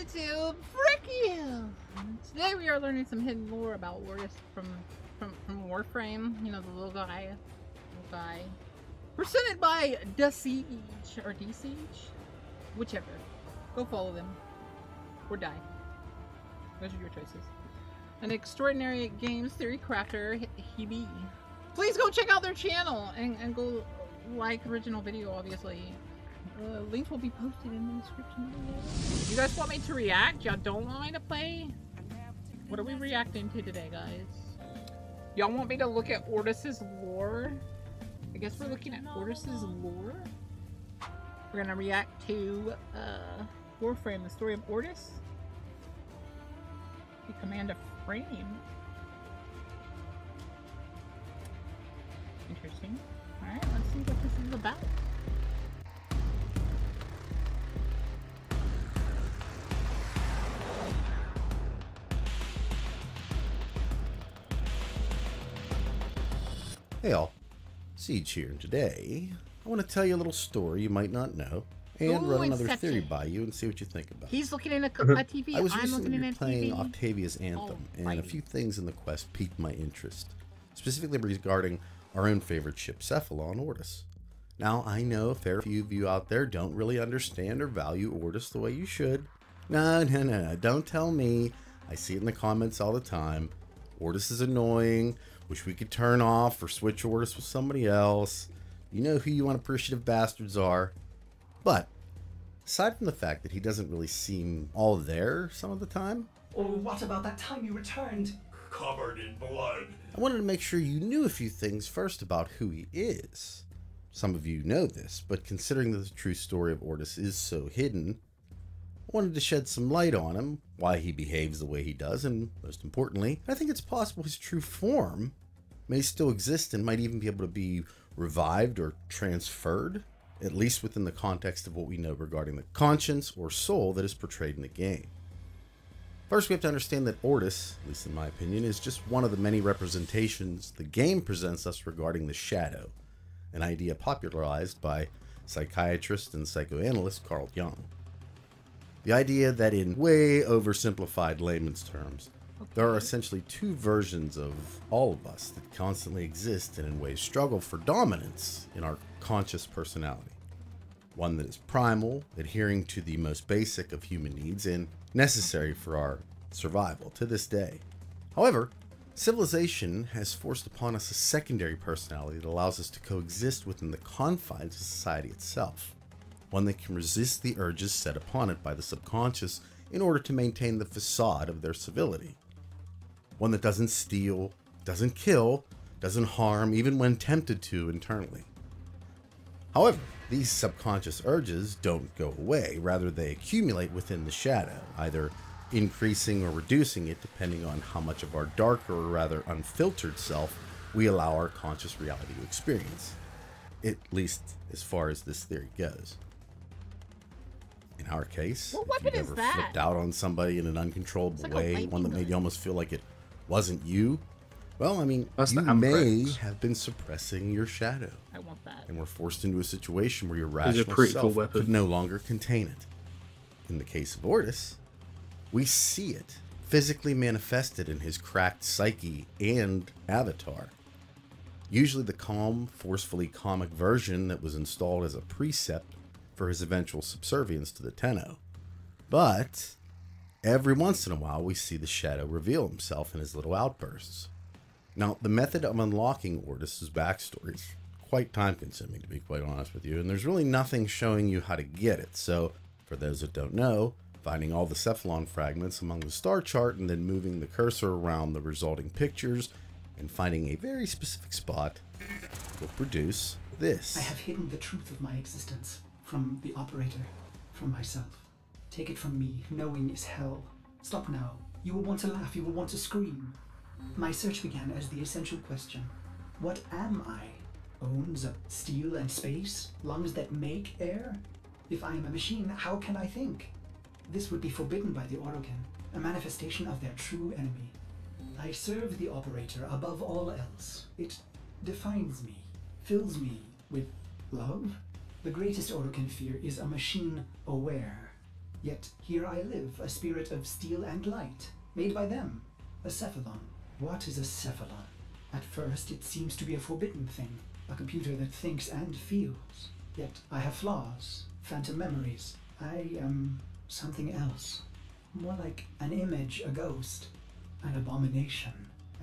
YouTube, frick you! Today we are learning some hidden lore about Ordis from Warframe. You know, the little guy. Presented by DsIEGE or DsIEGE, whichever. Go follow them or die. Those are your choices. An extraordinary games theory crafter, he be. Please go check out their channel and go like original video, obviously. Link will be posted in the description below. You guys want me to react? Y'all don't want me to play? What are we reacting to today, guys? Y'all want me to look at Ordis's lore? I guess we're looking at Ordis's lore? We're gonna react to Warframe, the story of Ordis. You command a frame. Interesting. Alright, let's see what this is about. Hey all, Siege here, and today I want to tell you a little story you might not know and run another theory by you and see what you think about. He's looking at a TV, I was recently playing Octavia's Anthem, and a few things in the quest piqued my interest, specifically regarding our own favorite ship, Cephalon Ordis. Now I know a fair few of you out there don't really understand or value Ordis the way you should. No, don't tell me. I see it in the comments all the time. Ordis is annoying. Wish we could turn off or switch Ordis with somebody else. You know who you unappreciative bastards are. But aside from the fact that he doesn't really seem all there some of the time. Or what about that time you returned? Covered in blood. I wanted to make sure you knew a few things first about who he is. Some of you know this, but considering that the true story of Ordis is so hidden, I wanted to shed some light on him, why he behaves the way he does, and most importantly, I think it's possible his true form may still exist and might even be able to be revived or transferred, at least within the context of what we know regarding the conscience or soul that is portrayed in the game. First, we have to understand that Ordis, at least in my opinion, is just one of the many representations the game presents us regarding the shadow, an idea popularized by psychiatrist and psychoanalyst Carl Jung. The idea that in way oversimplified layman's terms, there are essentially two versions of all of us that constantly exist and in ways struggle for dominance in our conscious personality. One that is primal, adhering to the most basic of human needs and necessary for our survival to this day. However, civilization has forced upon us a secondary personality that allows us to coexist within the confines of society itself. One that can resist the urges set upon it by the subconscious in order to maintain the facade of their civility. One that doesn't steal, doesn't kill, doesn't harm, even when tempted to internally. However, these subconscious urges don't go away, rather they accumulate within the shadow, either increasing or reducing it depending on how much of our darker or rather unfiltered self we allow our conscious reality to experience, at least as far as this theory goes. In our case, if you've ever flipped out on somebody in an uncontrollable way, one that made you almost feel like it wasn't you, well, I mean, you may have been suppressing your shadow. I want that. And we're forced into a situation where your rational self could no longer contain it. In the case of Ordis, we see it physically manifested in his cracked psyche and avatar. Usually the calm, forcefully comic version that was installed as a precept for his eventual subservience to the Tenno. But every once in a while we see the shadow reveal himself in his little outbursts. Now, the method of unlocking Ordis's backstory is quite time consuming, to be quite honest with you, and there's really nothing showing you how to get it. So for those that don't know, finding all the Cephalon fragments among the star chart and then moving the cursor around the resulting pictures and finding a very specific spot will produce this. I have hidden the truth of my existence. From the operator, from myself. Take it from me, knowing is hell. Stop now. You will want to laugh, you will want to scream. My search began as the essential question. What am I? Bones of steel and space? Lungs that make air? If I am a machine, how can I think? This would be forbidden by the Orokin, a manifestation of their true enemy. I serve the operator above all else. It defines me, fills me with love. The greatest Orokin fear is a machine aware. Yet here I live, a spirit of steel and light, made by them, a cephalon. What is a cephalon? At first it seems to be a forbidden thing, a computer that thinks and feels. Yet I have flaws, phantom memories. I am something else. More like an image, a ghost, an abomination.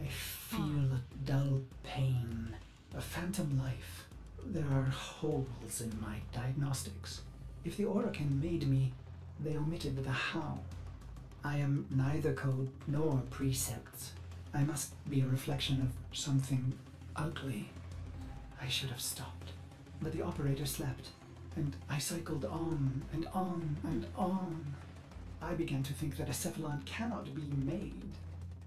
I feel a dull pain, a phantom life. There are holes in my diagnostics. If the Orokin made me, they omitted the how. I am neither code nor precepts. I must be a reflection of something ugly. I should have stopped, but the operator slept, and I cycled on and on and on. I began to think that a cephalon cannot be made.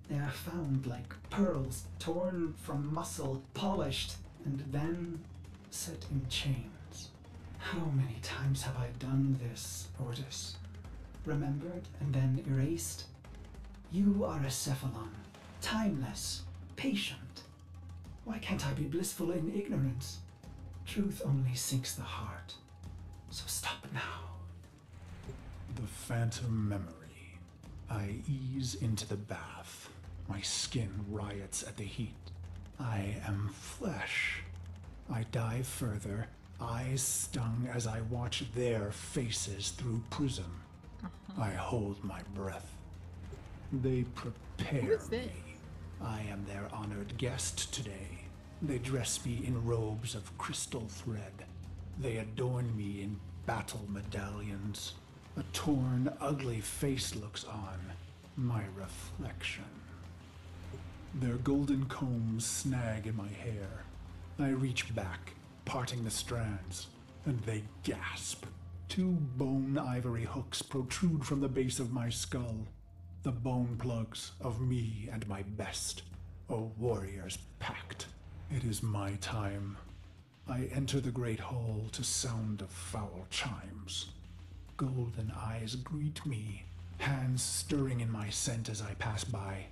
They are found like pearls, torn from muscle, polished, and then set in chains. How many times have I done this, Ordis? Remembered and then erased? You are a cephalon, timeless, patient. Why can't I be blissful in ignorance? Truth only sinks the heart. So stop now. The phantom memory. I ease into the bath. My skin riots at the heat. I am flesh. I dive further, eyes stung as I watch their faces through prism. I hold my breath. They prepare me. I am their honored guest today. They dress me in robes of crystal thread. They adorn me in battle medallions. A torn, ugly face looks on, my reflection. Their golden combs snag in my hair. I reach back, parting the strands, and they gasp. Two bone ivory hooks protrude from the base of my skull. The bone plugs of me and my best, a warrior's pact. It is my time. I enter the great hall to sound of foul chimes. Golden eyes greet me, hands stirring in my scent as I pass by.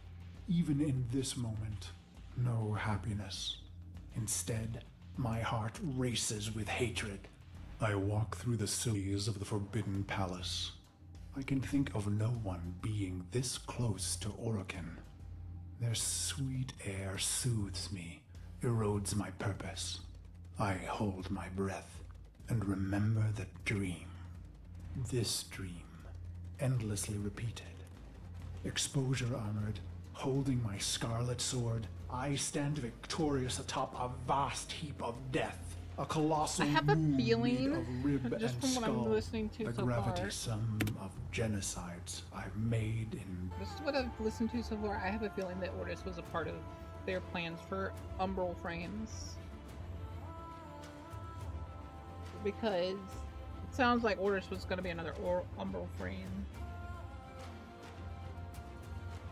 Even in this moment, no happiness. Instead, my heart races with hatred. I walk through the cities of the Forbidden Palace. I can think of no one being this close to Orokin. Their sweet air soothes me, erodes my purpose. I hold my breath and remember the dream. This dream, endlessly repeated. Exposure armored, holding my scarlet sword, I stand victorious atop a vast heap of death. A colossal I have a feeling, of rib just and from skull, what I'm listening to the so gravity far, sum of genocides I've made in... This is what I've listened to so far. I have a feeling that Ordis was a part of their plans for Umbral Frames. Because... sounds like Ordis was going to be another Umbral Frame.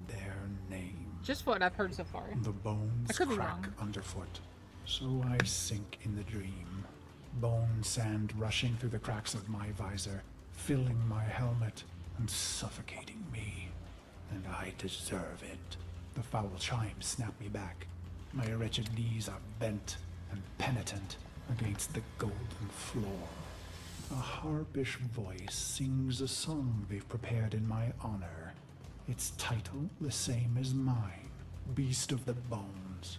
Their name. Just what I've heard so far. The bones crack underfoot. So I sink in the dream. Bone sand rushing through the cracks of my visor, filling my helmet and suffocating me. And I deserve it. The foul chimes snap me back. My wretched knees are bent and penitent against the golden floor. A harpish voice sings a song they've prepared in my honor. Its title the same as mine, Beast of the Bones.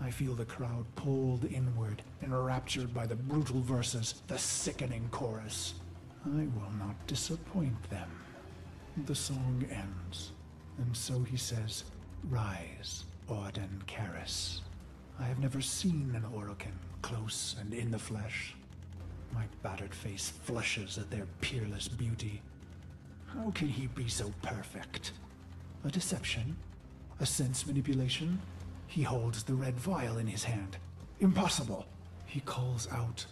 I feel the crowd pulled inward, enraptured by the brutal verses, the sickening chorus. I will not disappoint them. The song ends, and so he says, "Rise, Ordan Karris." I have never seen an Orokin close and in the flesh. My battered face flushes at their peerless beauty. How can he be so perfect? A deception? A sense manipulation? He holds the red vial in his hand. Impossible! He calls out,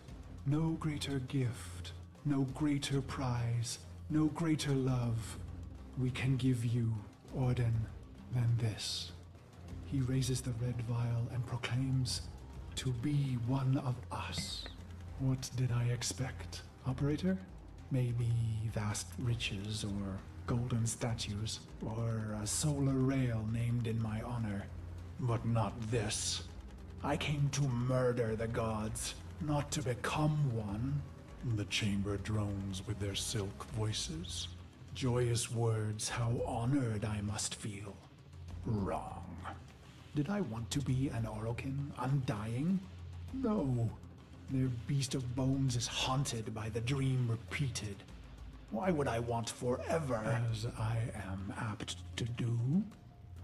"No greater gift, no greater prize, no greater love we can give you, Ordan, than this." He raises the red vial and proclaims, "To be one of us." What did I expect, operator? Maybe vast riches, or golden statues, or a solar rail named in my honor. But not this. I came to murder the gods, not to become one. The chamber drones with their silk voices. joyous words, how honored I must feel. Wrong. Did I want to be an Orokin, undying? No. Their beast of bones is haunted by the dream repeated. Why would I want forever? As I am apt to do,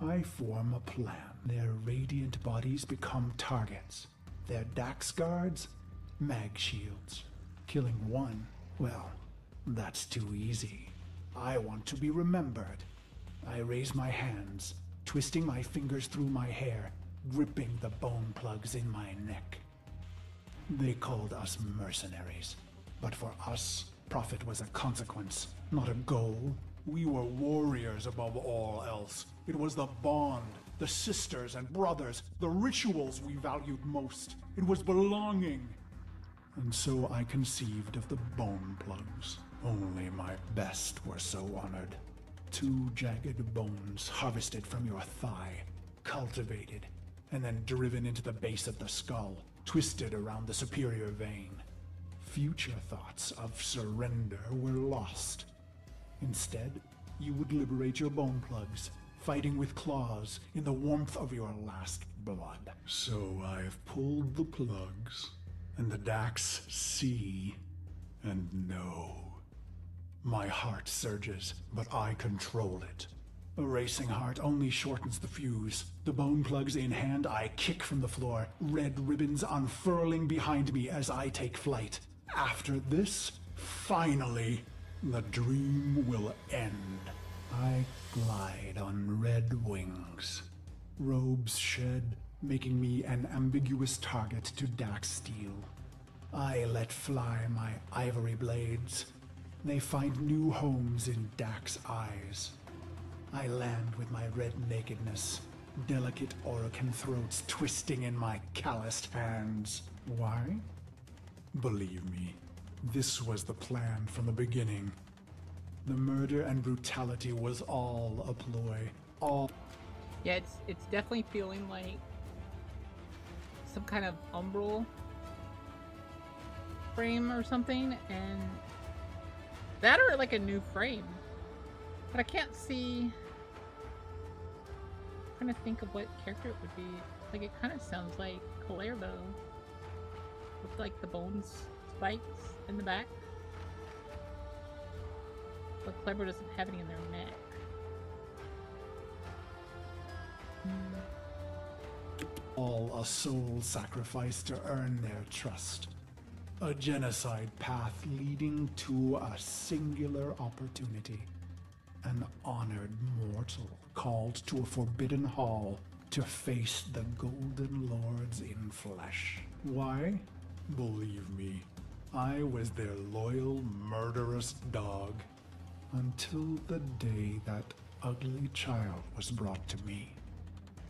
I form a plan. Their radiant bodies become targets. Their Dax guards, mag shields. Killing one, well, that's too easy. I want to be remembered. I raise my hands, twisting my fingers through my hair, gripping the bone plugs in my neck. They called us mercenaries, but for us, profit was a consequence, not a goal. We were warriors above all else. It was the bond, the sisters and brothers, the rituals we valued most. It was belonging. And so I conceived of the bone plugs. Only my best were so honored. Two jagged bones harvested from your thigh, cultivated, and then driven into the base of the skull, twisted around the superior vein. Future thoughts of surrender were lost. Instead, you would liberate your bone plugs, fighting with claws in the warmth of your last blood. So I've pulled the plugs, and the Dax see and know. My heart surges, but I control it. A racing heart only shortens the fuse. The bone plugs in hand, I kick from the floor, red ribbons unfurling behind me as I take flight. After this, finally, the dream will end. I glide on red wings. Robes shed, making me an ambiguous target to Dax steel. I let fly my ivory blades. They find new homes in Dax eyes. I land with my red nakedness, delicate Orokin throats twisting in my calloused hands. Why? Believe me, this was the plan from the beginning. The murder and brutality was all a ploy, all... Yeah, it's definitely feeling like some kind of umbral frame or something, and that or like a new frame. But I can't see... I'm trying to think of what character it would be. Like, it kind of sounds like Calerbo, with like the bones spikes in the back. But Calerbo doesn't have any in their neck. All a soul sacrifice to earn their trust. A genocide path leading to a singular opportunity. An honored mortal called to a forbidden hall to face the Golden Lords in flesh. Why? Believe me, I was their loyal, murderous dog. Until the day that ugly child was brought to me.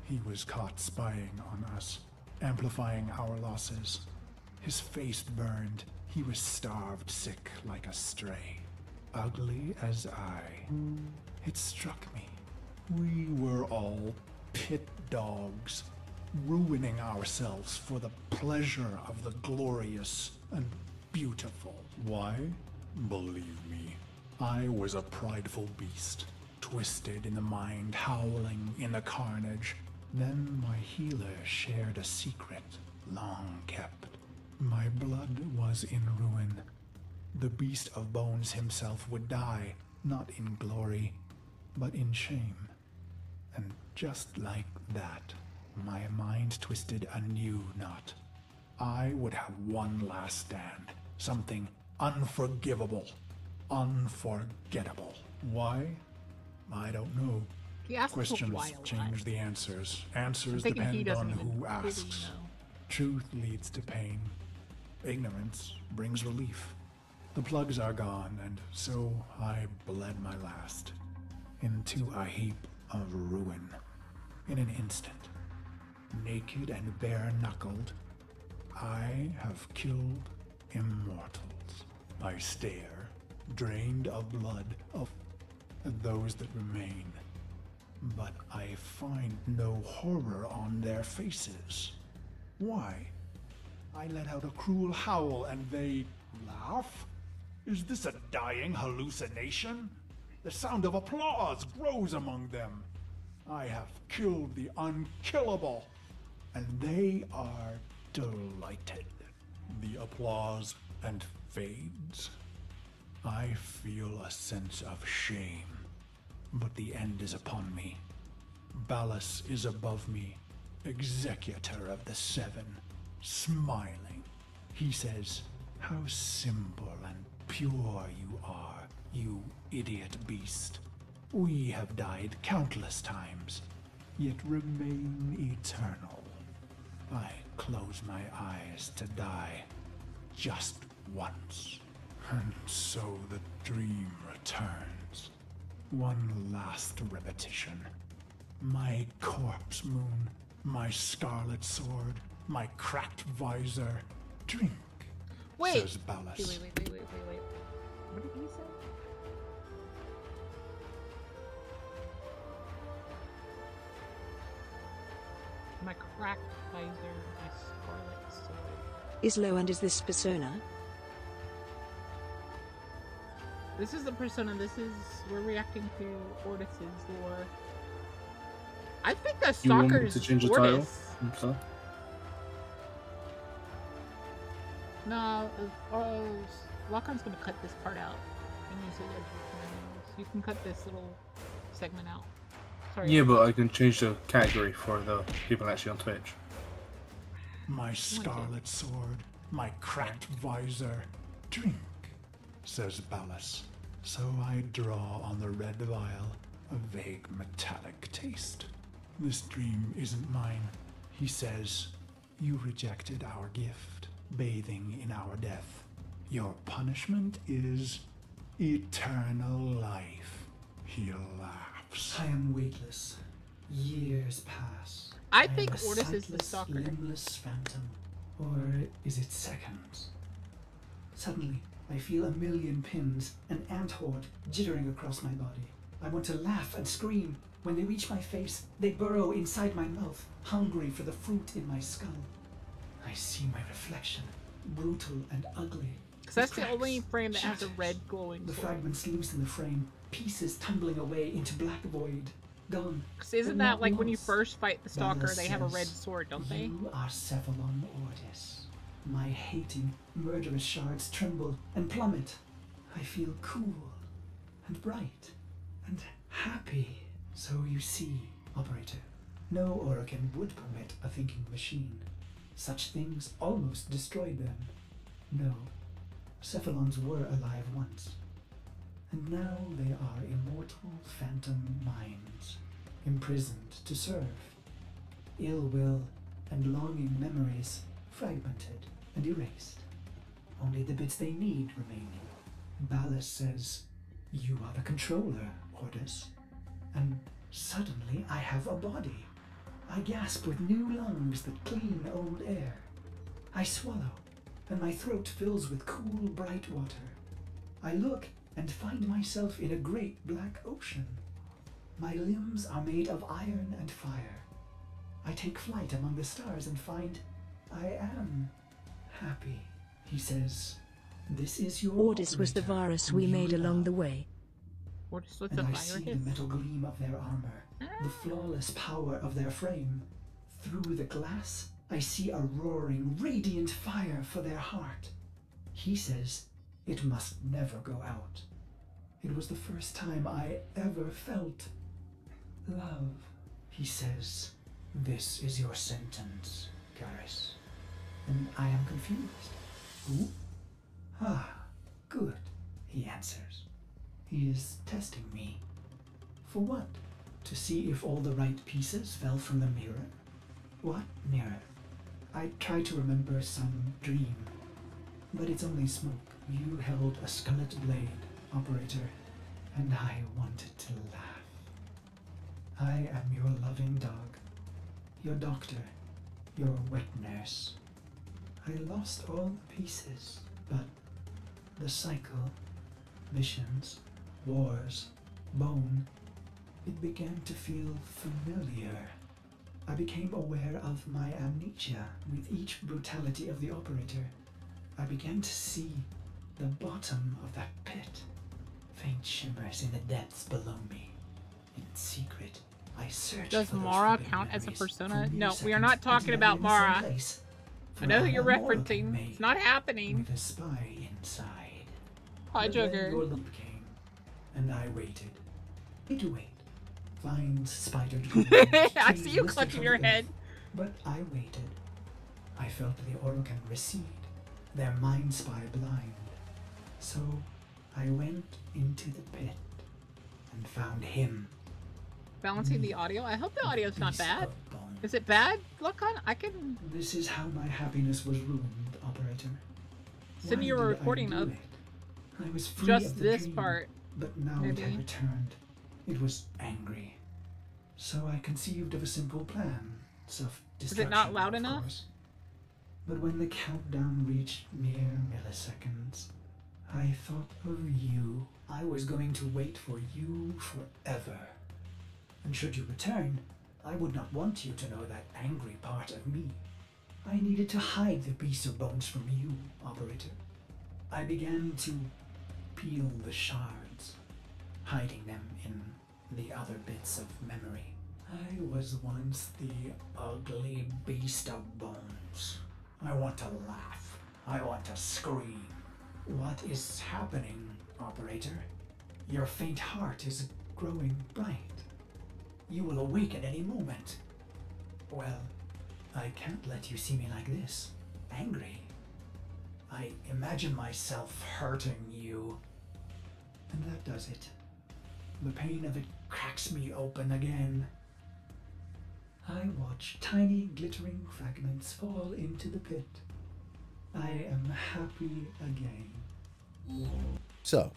He was caught spying on us, amplifying our losses. His face burned. He was starved sick like a stray. Ugly as I. It struck me. We were all pit dogs, ruining ourselves for the pleasure of the glorious and beautiful. Why? Believe me, I was a prideful beast, twisted in the mind, howling in the carnage. Then my healer shared a secret, long kept. My blood was in ruin. The beast of bones himself would die, not in glory, but in shame. And just like that, my mind twisted a new knot. I would have one last stand, something unforgivable, unforgettable. Why? I don't know. Questions change the answers. Answers depend on who asks. Truth leads to pain. Ignorance brings relief. The plugs are gone, and so I bled my last into a heap of ruin. In an instant, naked and bare-knuckled, I have killed immortals. I stare, drained of blood, of those that remain, but I find no horror on their faces. Why? I let out a cruel howl, and they laugh? Is this a dying hallucination? The sound of applause grows among them. I have killed the unkillable, and they are delighted. The applause and fades. I feel a sense of shame, but the end is upon me. Ballas is above me, executor of the seven, smiling. He says, "How simple and pure you are, you idiot beast. We have died countless times, yet remain eternal." I close my eyes to die, just once. And so the dream returns. One last repetition. My corpse moon, my scarlet sword, my cracked visor. Drink, says Ballas. Wait. What did he say? My cracked visor, my scarlet sword. Is Loand is this persona? This is the persona, this is... We're reacting to Ordis's lore. I think the stalker is... You want me to change the title? Okay. No, Lacan's gonna cut this part out. And use it as you can cut this little segment out. Sorry. Yeah, but I can change the category for the people actually on Twitch. My scarlet sword, my cracked visor, drink, says Ballas. So I draw on the red vial a vague metallic taste. This dream isn't mine. He says, "You rejected our gift, bathing in our death. Your punishment is eternal life." He laughs. I am weightless. Years pass. I think Ordis is the stalker. Limbless phantom, or is it seconds? Suddenly, I feel a million pins, an ant horde, jittering across my body. I want to laugh and scream. When they reach my face, they burrow inside my mouth, hungry for the fruit in my skull. I see my reflection, brutal and ugly. Because that's cracks, the only frame that shatters, has a red glowing The form. Fragments loose in the frame, pieces tumbling away into black void. Gone. Because isn't that like when you first fight the stalker, they have a red sword, don't they? You are Cephalon Ordis. My hating, murderous shards tremble and plummet. I feel cool and bright and happy. So you see, operator, no Orokin would permit a thinking machine. Such things almost destroyed them. No, Cephalons were alive once, and now they are immortal phantom minds, imprisoned to serve. Ill will and longing memories fragmented and erased. Only the bits they need remaining. Ballas says, "You are the controller, Ordis." And suddenly I have a body. I gasp with new lungs that clean old air. I swallow, and my throat fills with cool, bright water. I look and find myself in a great black ocean. My limbs are made of iron and fire. I take flight among the stars and find I am happy. He says, "This is your Ordis was the virus we made along the way." And I see the metal gleam of their armor, the flawless power of their frame. Through the glass, I see a roaring, radiant fire for their heart. He says it must never go out. It was the first time I ever felt love. He says, "This is your sentence, Karris." And I am confused. Who? Ah, good, he answers. He is testing me. For what? To see if all the right pieces fell from the mirror? What mirror? I try to remember some dream, but it's only smoke. You held a scarlet blade, operator, and I wanted to laugh. I am your loving dog, your doctor, your wet nurse. I lost all the pieces, but the cycle, missions, wars, bone, it began to feel familiar. I became aware of my amnesia with each brutality of the operator. I began to see the bottom of that pit, Faint shimmers in the depths below me. In secret, I search. Does Mara count as a persona? No, we are not talking about Mara. I know who you're referencing. It's not happening. With a spy inside. Hi, Joker. Your lump came, and I waited. Need to wait. Find spider. I see you clutching your head. But I waited. I felt the Orokin recede, their mind spy blind. So I went into the pit and found him. Balancing the audio? I hope the audio's not bad. Is it bad, Lucon? I can... This is how my happiness was ruined, Operator. Send you a recording of I was free just of the this dream, part. But now maybe. It had returned. It was angry. So I conceived of a simple plan. Is it not loud enough? Course. But when the countdown reached mere milliseconds, I thought of you. I was going to wait for you forever. And should you return, I would not want you to know that angry part of me. I needed to hide the piece of bones from you, Operator. I began to peel the shards, hiding them in the other bits of memory. I was once the ugly beast of bones. I want to laugh. I want to scream. What is happening, Operator? Your faint heart is growing bright. You will awake at any moment. Well, I can't let you see me like this, angry. I imagine myself hurting you. And that does it. The pain of it cracks me open again. I watch tiny glittering fragments fall into the pit. I am happy again. So,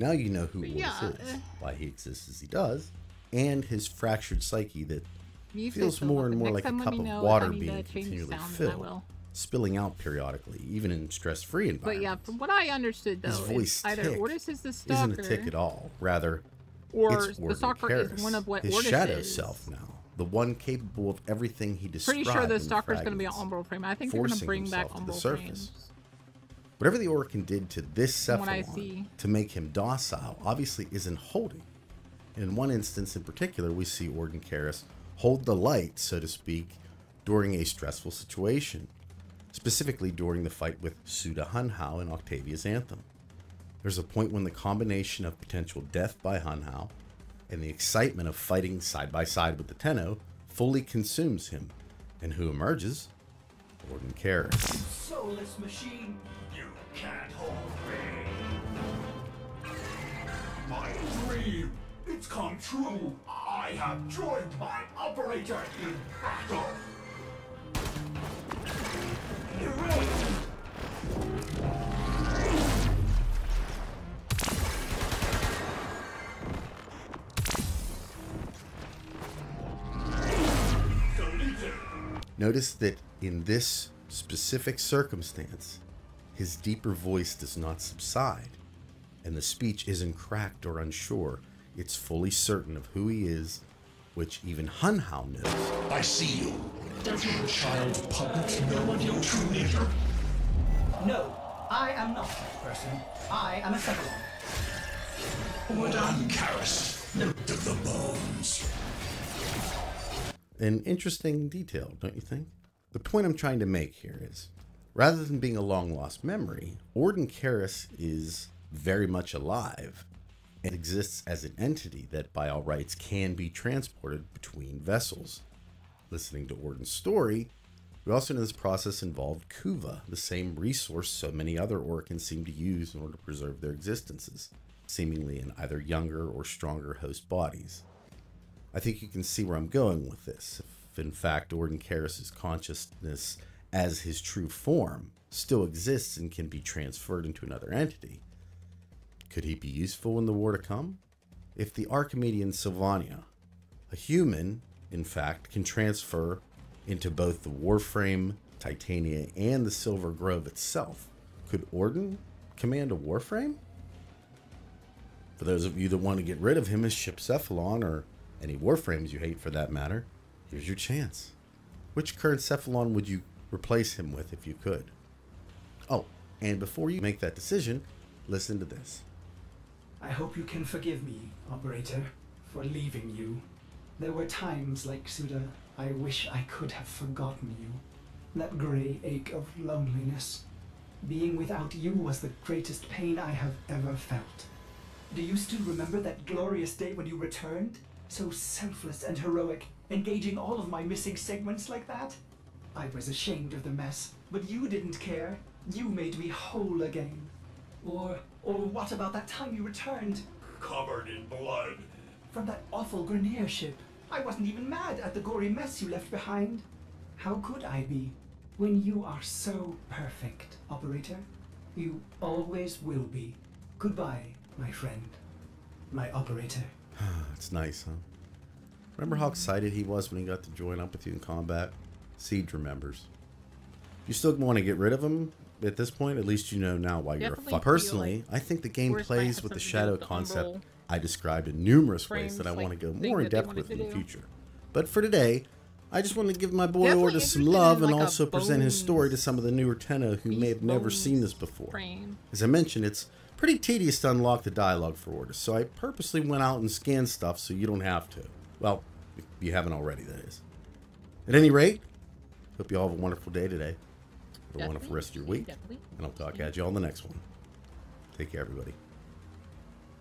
now you know who Ordis is, why he exists as he does, and his fractured psyche that feels more and more like a cup of water being continually filled, spilling out periodically, even in stress-free environments. But yeah, from what I understood, though, his voice either Ordis is the stalker, isn't a tick at all, rather, or the stalker is one of what Ordis is. His shadow self now. The one capable of everything he described. Pretty sure the stalker's going to be on Umbra. I think they're going to bring back Umbra. Whatever the Orokin did to this Cephalon to make him docile obviously isn't holding. In one instance in particular, we see Ordan Karris hold the light, so to speak, during a stressful situation, specifically during the fight with Suda Hunhow in Octavia's Anthem. There's a point when the combination of potential death by Hunhow and the excitement of fighting side by side with the Tenno fully consumes him. And who emerges? Ordan Karris. You soulless machine, you can't hold me. My dream, it's come true. I have joined my Operator in battle. Notice that in this specific circumstance, his deeper voice does not subside, and the speech isn't cracked or unsure. It's fully certain of who he is, which even Hunhow knows. I see you. Don't you, child puppet, know what your true nature? No, I am not that person. I am a Cephalon. Ordan Karris, note of the bones. An interesting detail, don't you think? The point I'm trying to make here is, rather than being a long-lost memory, Ordan Karris is very much alive and exists as an entity that, by all rights, can be transported between vessels. Listening to Ordan's story, we also know this process involved Kuva, the same resource so many other Orokins seem to use in order to preserve their existences, seemingly in either younger or stronger host bodies. I think you can see where I'm going with this. If in fact Ordan Karris' consciousness as his true form still exists and can be transferred into another entity, could he be useful in the war to come? If the Archimedean Sylvania, a human in fact, can transfer into both the Warframe, Titania, and the Silver Grove itself, could Ordan command a Warframe? For those of you that want to get rid of him as Cephalon or any Warframes you hate for that matter, here's your chance. Which current Cephalon would you replace him with if you could? Oh, and before you make that decision, listen to this. I hope you can forgive me, Operator, for leaving you. There were times, like Suda, I wish I could have forgotten you. That grey ache of loneliness. Being without you was the greatest pain I have ever felt. Do you still remember that glorious day when you returned? So selfless and heroic, engaging all of my missing segments like that? I was ashamed of the mess, but you didn't care. You made me whole again. Or what about that time you returned? Covered in blood. From that awful Grineer ship. I wasn't even mad at the gory mess you left behind. How could I be? When you are so perfect, Operator, you always will be. Goodbye, my friend, my Operator. It's nice, huh? Remember how excited he was when he got to join up with you in combat? Siege remembers. You still want to get rid of him at this point? At least you know now why you're a fuck. Personally, I think the game plays with the shadow concept I described in numerous ways that I want to go more in depth with in the future. But for today, I just wanted to give my boy Ordis some love and also present his story to some of the newer Tenno who may have never seen this before. As I mentioned, it's pretty tedious to unlock the dialogue for Ordis, so I purposely went out and scanned stuff so you don't have to. Well, if you haven't already, that is. At any rate, hope you all have a wonderful day today. Have a wonderful rest of your week, and I'll talk at you on the next one. Take care, everybody.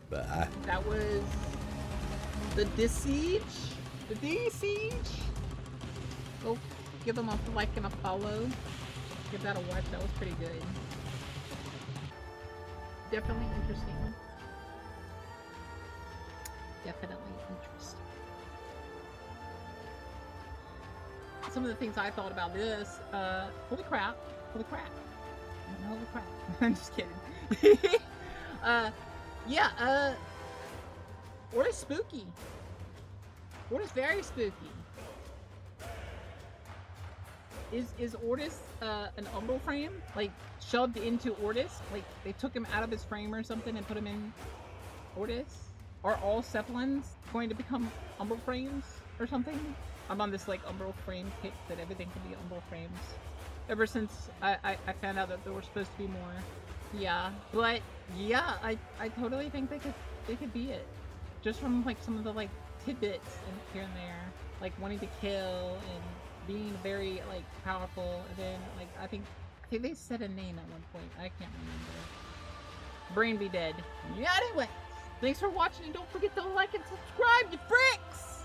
Bye. That was the DsIEGE. The DsIEGE. Go give them a like and a follow. Give that a watch. That was pretty good. Definitely interesting. Definitely interesting. Some of the things I thought about this, holy crap, holy crap, holy crap. I'm just kidding. What is spooky? What is very spooky? Is Ordis an umbral frame? Like, shoved into Ordis? Like, they took him out of his frame or something and put him in Ordis? Are all Cephalons going to become umbral frames or something? I'm on this, like, umbral frame kick that everything can be umbral frames. Ever since I found out that there were supposed to be more. Yeah. But, yeah, I totally think they could be it. Just from, like, some of the, like, tidbits here and there. Like, wanting to kill and being very, like, powerful, and then, like, I think they said a name at one point. I can't remember. Brain be dead. Yeah, anyway, thanks for watching, and don't forget to like and subscribe, you fricks!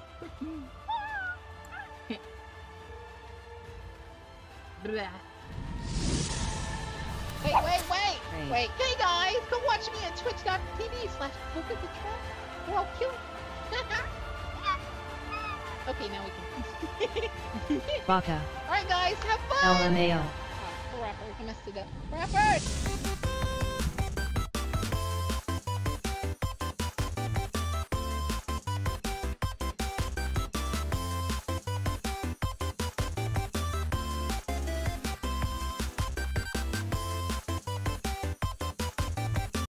Wait. Hey, guys, come watch me on Twitch.tv/BokaTheDragon, or I'll kill you. Okay, now we can. Baka. Alright, guys, have fun! LMAO. Oh, rappers, I messed it up. Rappers!